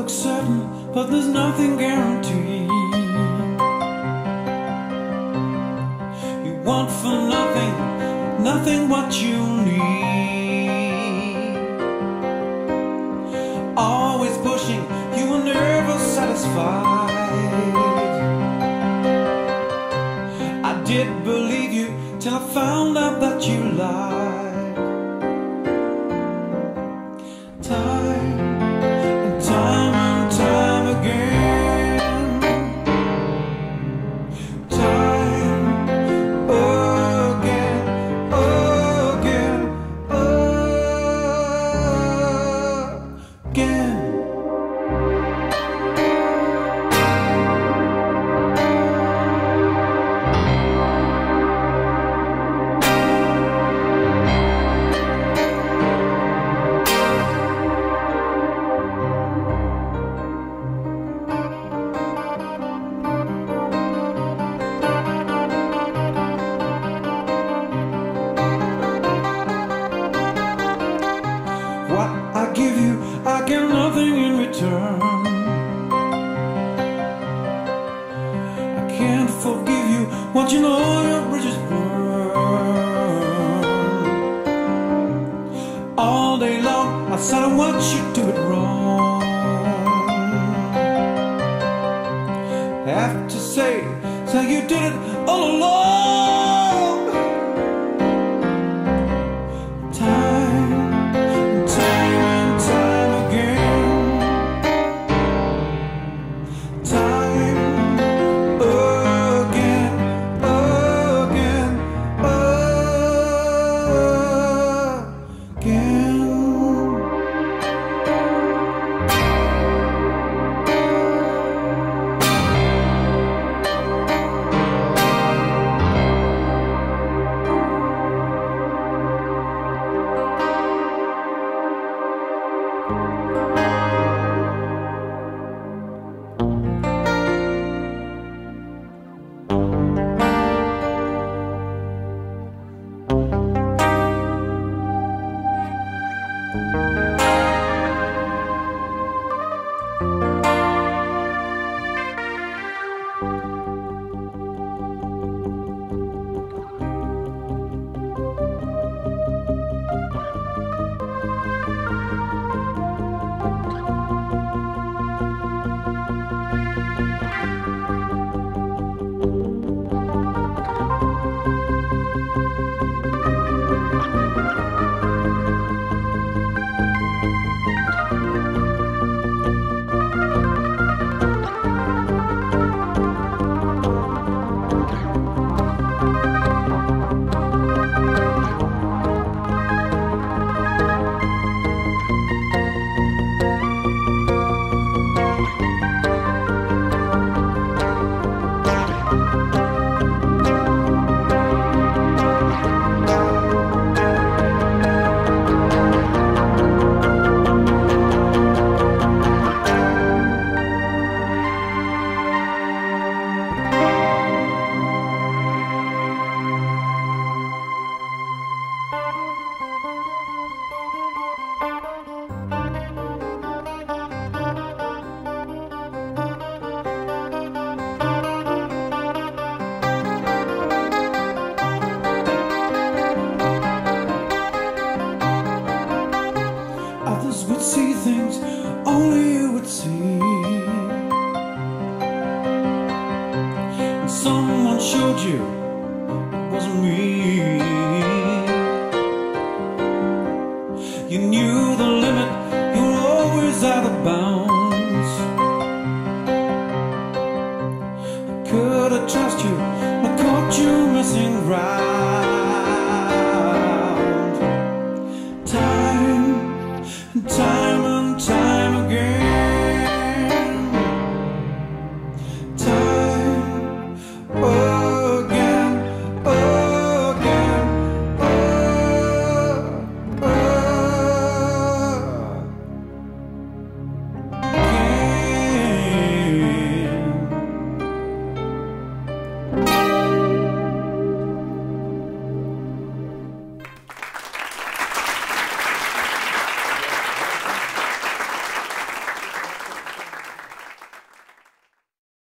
looks certain, but there's nothing guaranteed. You want for nothing, nothing what you need. Always pushing, you are never satisfied. I did believe you till I found out that you lied. I get nothing in return. I can't forgive you once you know your bridges burn. All day long I said I want you to do it wrong. I have to say you did it all along. See things only you would see, and someone showed you it wasn't me. You knew the limit, you were always out of bounds. Could I trust you? I caught you messing right.